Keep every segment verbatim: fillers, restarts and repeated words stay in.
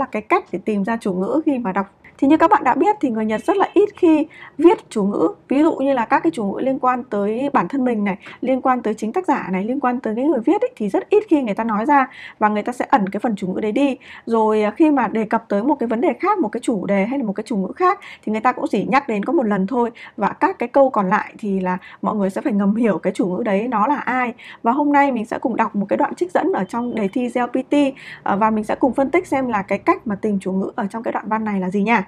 là cái cách để tìm ra chủ ngữ khi mà đọc. Thì như các bạn đã biết thì người Nhật rất là ít khi viết chủ ngữ. Ví dụ như là các cái chủ ngữ liên quan tới bản thân mình này, liên quan tới chính tác giả này, liên quan tới cái người viết ấy, thì rất ít khi người ta nói ra và người ta sẽ ẩn cái phần chủ ngữ đấy đi. Rồi khi mà đề cập tới một cái vấn đề khác, một cái chủ đề hay là một cái chủ ngữ khác thì người ta cũng chỉ nhắc đến có một lần thôi. Và các cái câu còn lại thì là mọi người sẽ phải ngầm hiểu cái chủ ngữ đấy nó là ai. Và hôm nay mình sẽ cùng đọc một cái đoạn trích dẫn ở trong đề thi J L P T và mình sẽ cùng phân tích xem là cái cách mà tìm chủ ngữ ở trong cái đoạn văn này là gì nha.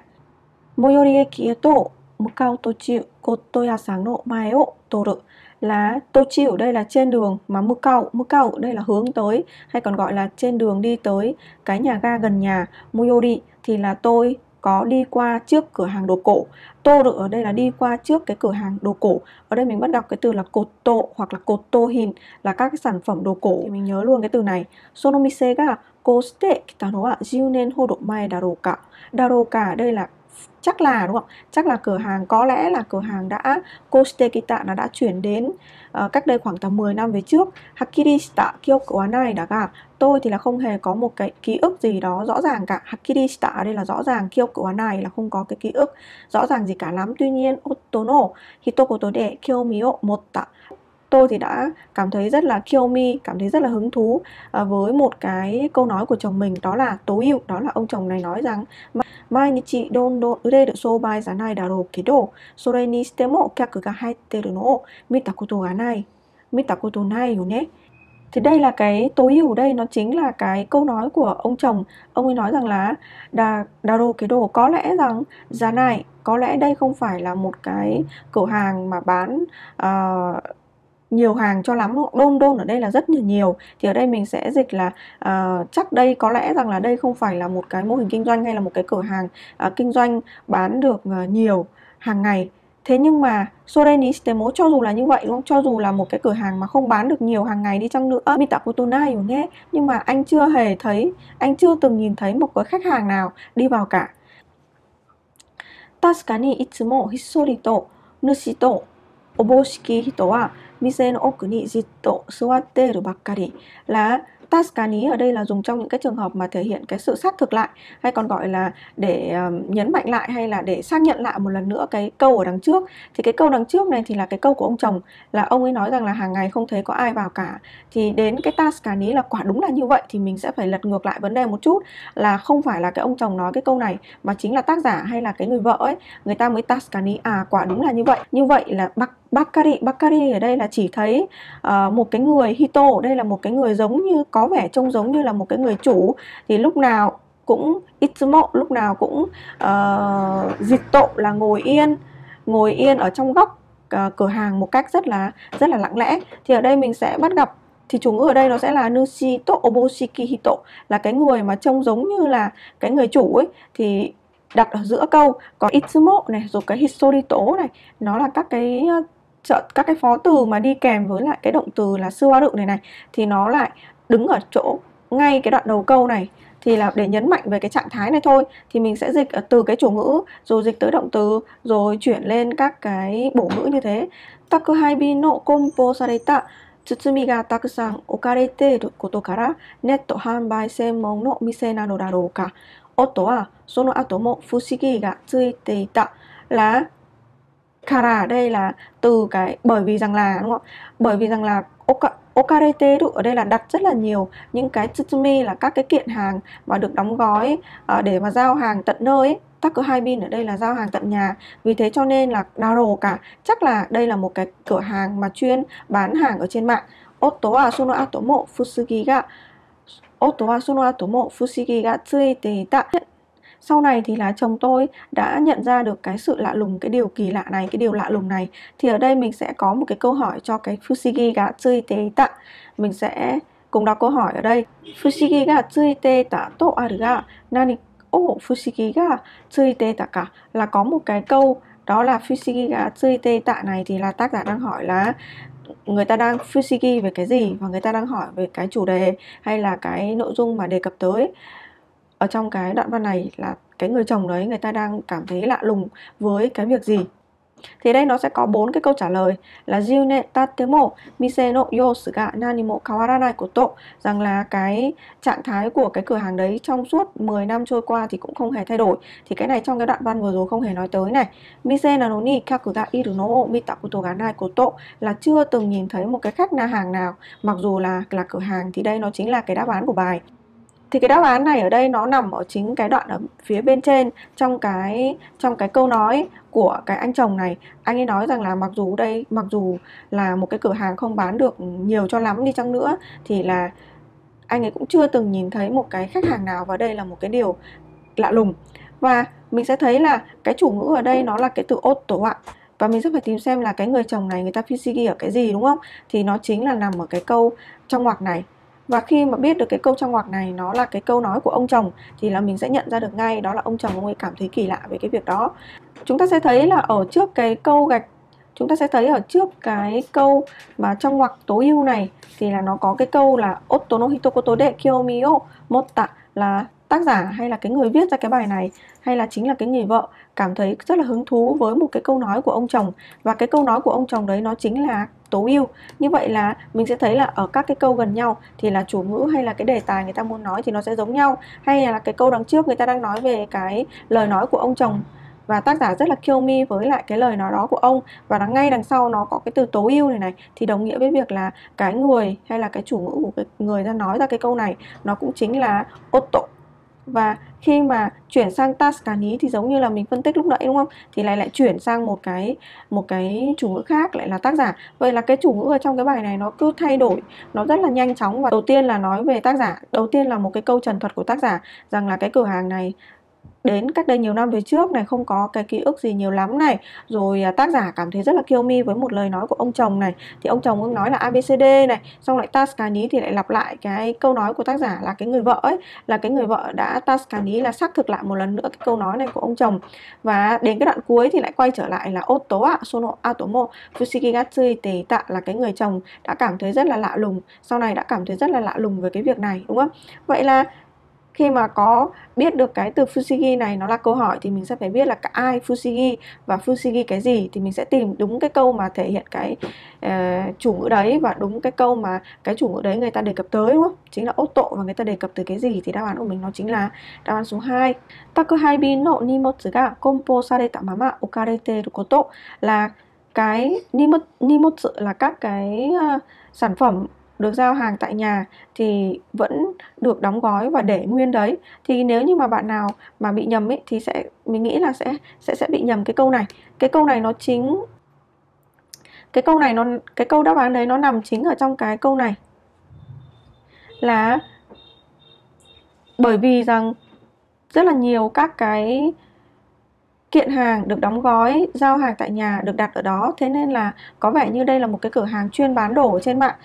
最寄り駅へと向かう途中、骨董屋さんの前を通る là tochi ở đây là trên đường, mà mukau, mukau ở đây là hướng tới hay còn gọi là trên đường đi tới cái nhà ga gần nhà. Moyori thì là tôi có đi qua trước cửa hàng đồ cổ. Toru ở đây là đi qua trước cái cửa hàng đồ cổ. Ở đây mình bắt đọc cái từ là koto hoặc là kotohin là các cái sản phẩm đồ cổ thì mình nhớ luôn cái từ này. Sono mise ga koshite kita no wa jinen hodo mae daro ka. Daro ka đây là chắc là, đúng không? Chắc là cửa hàng, có lẽ là cửa hàng đã Kostekita nó đã chuyển đến uh, cách đây khoảng tầm mười năm về trước. Hakirishita kyoku wa nai da ga, tôi thì là không hề có một cái ký ức gì đó rõ ràng cả. Hakirishita ở đây là rõ ràng, kyoku wa nai là không có cái ký ức rõ ràng gì cả lắm. Tuy nhiên, otto no hitokoto de kyomi o motta, tôi thì đã cảm thấy rất là kyomi, cảm thấy rất là hứng thú với một cái câu nói của chồng mình, đó là tối ưu, đó là ông chồng này nói rằng Mainichi dondo ureru sobai zanai daro kedo, sore ni shite mo kyaku ga haitteru no o mita koto ga nai, mita koto nai yo ne. Thì đây là cái tối ưu, đây nó chính là cái câu nói của ông chồng. Ông ấy nói rằng là da, daro kedo, có lẽ rằng zanai, có lẽ đây không phải là một cái cửa hàng mà bán uh, nhiều hàng cho lắm. Đôn đôn ở đây là rất là nhiều, thì ở đây mình sẽ dịch là uh, chắc đây, có lẽ rằng là đây không phải là một cái mô hình kinh doanh hay là một cái cửa hàng uh, kinh doanh bán được uh, nhiều hàng ngày. Thế nhưng mà sore ni shite mo, cho dù là như vậy, đúng không? Cho dù là một cái cửa hàng mà không bán được nhiều hàng ngày đi chăng nữa, mita koto nai yo ne, nhưng mà anh chưa hề thấy, anh chưa từng nhìn thấy một cái khách hàng nào đi vào cả. Tasukani itsumo hissori to nushi to oboshiki hito wa mise no oku ni jitto suwatteru bakkari, là tasukani ở đây là dùng trong những cái trường hợp mà thể hiện cái sự xác thực lại, hay còn gọi là để uh, nhấn mạnh lại hay là để xác nhận lại một lần nữa cái câu ở đằng trước. Thì cái câu đằng trước này thì là cái câu của ông chồng, là ông ấy nói rằng là hàng ngày không thấy có ai vào cả. Thì đến cái tasukani là quả đúng là như vậy, thì mình sẽ phải lật ngược lại vấn đề một chút, là không phải là cái ông chồng nói cái câu này mà chính là tác giả hay là cái người vợ ấy, người ta mới tasukani, à quả đúng là như vậy. Như vậy là bak Bakari, Bakari ở đây là chỉ thấy uh, một cái người. Hito ở đây là một cái người giống như, có vẻ trông giống như là một cái người chủ, thì lúc nào cũng itsumo, lúc nào cũng uh, jitto là ngồi yên, ngồi yên ở trong góc uh, cửa hàng một cách rất là rất là lặng lẽ. Thì ở đây mình sẽ bắt gặp thì chủ ngữ ở đây nó sẽ là nushi to oboshiki hito, là cái người mà trông giống như là cái người chủ ấy. Thì đặt ở giữa câu có itsumo này, rồi cái hisorito này, nó là các cái các cái phó từ mà đi kèm với lại cái động từ là suwaru này này, thì nó lại đứng ở chỗ ngay cái đoạn đầu câu này, thì là để nhấn mạnh về cái trạng thái này thôi. Thì mình sẽ dịch từ cái chủ ngữ rồi dịch tới động từ rồi chuyển lên các cái bổ ngữ như thế. Takuhaibi no kompo sareta tsutsumi ga takusan okareteru koto kara netto hanbai senmon no mise nano daro ka. Oto wa sono ato mo fushigi ga tsuite ita, là kara đây là từ cái bởi vì rằng là, đúng không? Bởi vì rằng là oka, okarete ở đây là đặt rất là nhiều những cái tsutsumi là các cái kiện hàng mà được đóng gói uh, để mà giao hàng tận nơi ấy. Takuhaibin ở đây là giao hàng tận nhà, vì thế cho nên là daro cả, chắc là đây là một cái cửa hàng mà chuyên bán hàng ở trên mạng. Oto wa sono ato mo fushigi ga, Oto wa sono ato mo fushigi ga tsuite ita, sau này thì là chồng tôi đã nhận ra được cái sự lạ lùng, cái điều kỳ lạ này, cái điều lạ lùng này. Thì ở đây mình sẽ có một cái câu hỏi cho cái fushigi ga tsuite ta. Mình sẽ cùng đọc câu hỏi ở đây. Fushigi ga tsuite ta to aru ga nani o fushigi ga tsuite ta ka, là có một cái câu đó là fushigi ga tsuite ta này, thì là tác giả đang hỏi là người ta đang fushigi về cái gì, và người ta đang hỏi về cái chủ đề hay là cái nội dung mà đề cập tới ở trong cái đoạn văn này, là cái người chồng đấy người ta đang cảm thấy lạ lùng với cái việc gì. Thì đây nó sẽ có bốn cái câu trả lời là jiune tatemo mise no yosu ga nani mo kawaranai koto, rằng là cái trạng thái của cái cửa hàng đấy trong suốt mười năm trôi qua thì cũng không hề thay đổi. Thì cái này trong cái đoạn văn vừa rồi không hề nói tới này. Mise nano ni kaku ga iru no o mita koto ga nai koto là chưa từng nhìn thấy một cái khách na hàng nào mặc dù là là cửa hàng, thì đây nó chính là cái đáp án của bài. Thì cái đáp án này ở đây nó nằm ở chính cái đoạn ở phía bên trên trong cái trong cái câu nói của cái anh chồng này. Anh ấy nói rằng là mặc dù đây mặc dù là một cái cửa hàng không bán được nhiều cho lắm đi chăng nữa thì là anh ấy cũng chưa từng nhìn thấy một cái khách hàng nào, và đây là một cái điều lạ lùng. Và mình sẽ thấy là cái chủ ngữ ở đây nó là cái từ otto ạ. Và mình sẽ phải tìm xem là cái người chồng này người ta fishigi ở cái gì, đúng không? Thì nó chính là nằm ở cái câu trong ngoặc này. Và khi mà biết được cái câu trong ngoặc này nó là cái câu nói của ông chồng thì là mình sẽ nhận ra được ngay đó là ông chồng ông ấy cảm thấy kỳ lạ về cái việc đó. Chúng ta sẽ thấy là ở trước cái câu gạch, chúng ta sẽ thấy ở trước cái câu mà trong ngoặc tối ưu này thì là nó có cái câu là Otto no hitokoto de kyomi o motta, là tác giả hay là cái người viết ra cái bài này hay là chính là cái người vợ cảm thấy rất là hứng thú với một cái câu nói của ông chồng, và cái câu nói của ông chồng đấy nó chính là tối ưu. Như vậy là mình sẽ thấy là ở các cái câu gần nhau thì là chủ ngữ hay là cái đề tài người ta muốn nói thì nó sẽ giống nhau, hay là cái câu đằng trước người ta đang nói về cái lời nói của ông chồng và tác giả rất là kiêu mi với lại cái lời nói đó của ông, và đằng ngay đằng sau nó có cái từ tối ưu này này thì đồng nghĩa với việc là cái người hay là cái chủ ngữ của cái người ta nói ra cái câu này nó cũng chính là Otto. Và khi mà chuyển sang Tascani thì giống như là mình phân tích lúc nãy, đúng không? Thì lại lại chuyển sang một cái một cái chủ ngữ khác lại là tác giả. Vậy là cái chủ ngữ ở trong cái bài này nó cứ thay đổi, nó rất là nhanh chóng. Và đầu tiên là nói về tác giả, đầu tiên là một cái câu trần thuật của tác giả rằng là cái cửa hàng này đến cách đây nhiều năm về trước này, không có cái ký ức gì nhiều lắm này. Rồi tác giả cảm thấy rất là kiêu mi với một lời nói của ông chồng này, thì ông chồng cũng nói là a bê xê đê này. Xong lại Tascani thì lại lặp lại cái câu nói của tác giả là cái người vợ ấy, là cái người vợ đã Tascani là xác thực lại một lần nữa cái câu nói này của ông chồng. Và đến cái đoạn cuối thì lại quay trở lại là Otto a sono atomo fushigi ga tsuite ita, là cái người chồng đã cảm thấy rất là lạ lùng, sau này đã cảm thấy rất là lạ lùng về cái việc này, đúng không? Vậy là khi mà có biết được cái từ fushigi này nó là câu hỏi thì mình sẽ phải biết là cả ai fushigi và fushigi cái gì, thì mình sẽ tìm đúng cái câu mà thể hiện cái uh, chủ ngữ đấy và đúng cái câu mà cái chủ ngữ đấy người ta đề cập tới, đúng không? Chính là Otto, và người ta đề cập tới cái gì thì đáp án của mình nó chính là đáp án số hai. Takuhaibi no nimotsu ga konpō sareta mama okareteru koto, là cái nimotsu là các cái uh, sản phẩm được giao hàng tại nhà thì vẫn được đóng gói và để nguyên đấy. Thì nếu như mà bạn nào mà bị nhầm ấy thì sẽ mình nghĩ là sẽ sẽ sẽ bị nhầm cái câu này. Cái câu này nó chính cái câu này nó cái câu đáp án đấy nó nằm chính ở trong cái câu này, là bởi vì rằng rất là nhiều các cái kiện hàng được đóng gói, giao hàng tại nhà được đặt ở đó, thế nên là có vẻ như đây là một cái cửa hàng chuyên bán đồ ở trên mạng.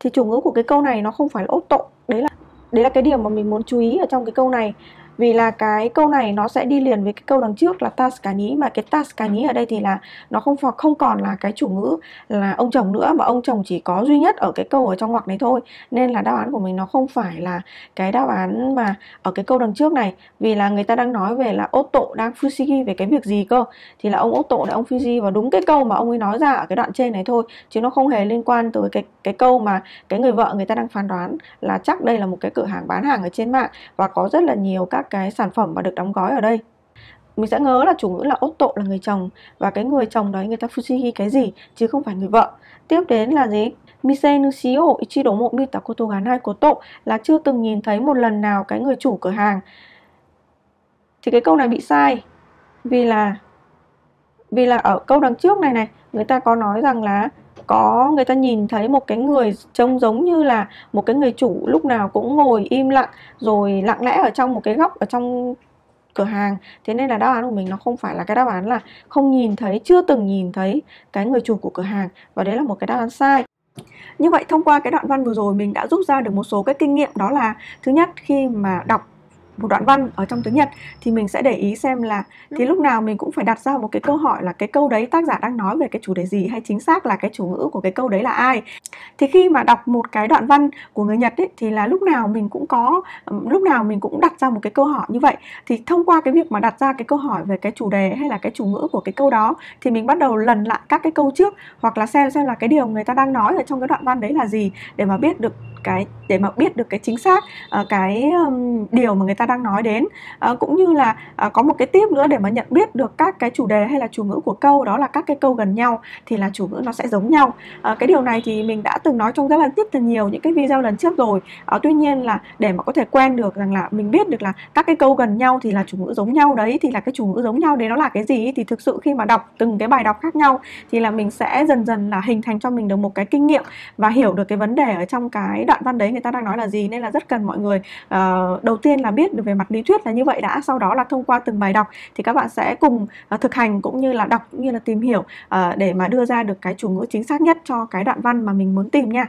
Thì chủ ngữ của cái câu này nó không phải là Otto. Đấy là đấy là cái điểm mà mình muốn chú ý ở trong cái câu này. Vì là cái câu này nó sẽ đi liền với cái câu đằng trước là Tascani, mà cái Tascani ở đây thì là nó không không còn là cái chủ ngữ là ông chồng nữa, mà ông chồng chỉ có duy nhất ở cái câu ở trong ngoặc này thôi. Nên là đáp án của mình nó không phải là cái đáp án mà ở cái câu đằng trước này, vì là người ta đang nói về là Otto đang fushigi về cái việc gì cơ, thì là ông Otto đã ông fushigi vào đúng cái câu mà ông ấy nói ra ở cái đoạn trên này thôi, chứ nó không hề liên quan tới cái cái câu mà cái người vợ người ta đang phán đoán là chắc đây là một cái cửa hàng bán hàng ở trên mạng và có rất là nhiều các cái sản phẩm mà được đóng gói ở đây. Mình sẽ nhớ là chủ ngữ là Otto là người chồng, và cái người chồng đấy người ta fushigi cái gì chứ không phải người vợ. Tiếp đến là gì? Mise nushi o ichido mo mita koto ga nai koto, là chưa từng nhìn thấy một lần nào cái người chủ cửa hàng. Thì cái câu này bị sai, vì là vì là ở câu đằng trước này này người ta có nói rằng là có người ta nhìn thấy một cái người trông giống như là một cái người chủ lúc nào cũng ngồi im lặng rồi lặng lẽ ở trong một cái góc ở trong cửa hàng. Thế nên là đáp án của mình nó không phải là cái đáp án là không nhìn thấy, chưa từng nhìn thấy cái người chủ của cửa hàng, và đấy là một cái đáp án sai. Như vậy thông qua cái đoạn văn vừa rồi mình đã rút ra được một số cái kinh nghiệm, đó là thứ nhất, khi mà đọc một đoạn văn ở trong tiếng Nhật thì mình sẽ để ý xem là thì lúc nào mình cũng phải đặt ra một cái câu hỏi là cái câu đấy tác giả đang nói về cái chủ đề gì, hay chính xác là cái chủ ngữ của cái câu đấy là ai. Thì khi mà đọc một cái đoạn văn của người Nhật ấy, thì là lúc nào mình cũng có lúc nào mình cũng đặt ra một cái câu hỏi như vậy. Thì thông qua cái việc mà đặt ra cái câu hỏi về cái chủ đề hay là cái chủ ngữ của cái câu đó thì mình bắt đầu lần lại các cái câu trước, hoặc là xem xem là cái điều người ta đang nói ở trong cái đoạn văn đấy là gì để mà biết được cái để mà biết được cái chính xác cái điều mà người ta đang nói đến. À, cũng như là à, có một cái tip nữa để mà nhận biết được các cái chủ đề hay là chủ ngữ của câu, đó là các cái câu gần nhau thì là chủ ngữ nó sẽ giống nhau. À, cái điều này thì mình đã từng nói trong rất là rất là nhiều những cái video lần trước rồi. À, tuy nhiên là để mà có thể quen được rằng là mình biết được là các cái câu gần nhau thì là chủ ngữ giống nhau đấy, thì là cái chủ ngữ giống nhau đấy nó là cái gì, thì thực sự khi mà đọc từng cái bài đọc khác nhau thì là mình sẽ dần dần là hình thành cho mình được một cái kinh nghiệm và hiểu được cái vấn đề ở trong cái đoạn văn đấy người ta đang nói là gì. Nên là rất cần mọi người à, đầu tiên là biết được về mặt lý thuyết là như vậy đã, sau đó là thông qua từng bài đọc thì các bạn sẽ cùng uh, thực hành cũng như là đọc cũng như là tìm hiểu uh, để mà đưa ra được cái chủ ngữ chính xác nhất cho cái đoạn văn mà mình muốn tìm nha.